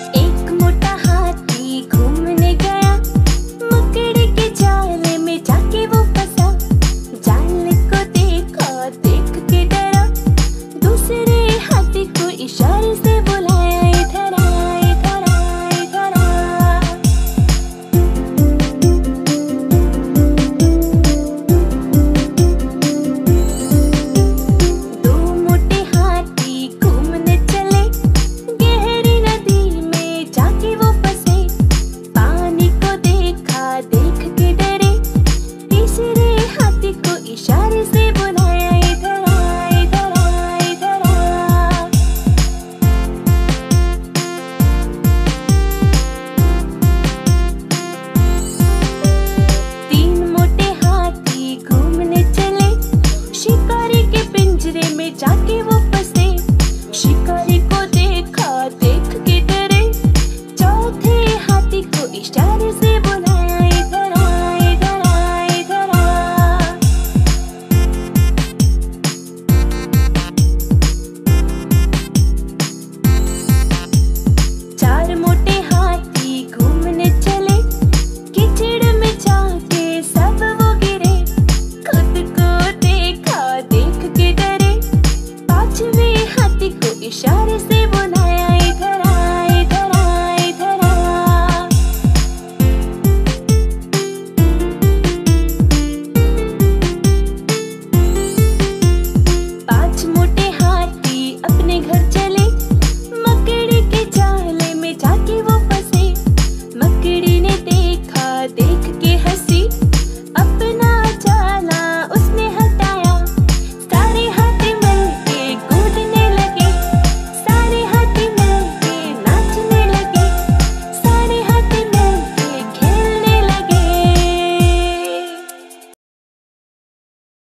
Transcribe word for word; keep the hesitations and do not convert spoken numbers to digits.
एक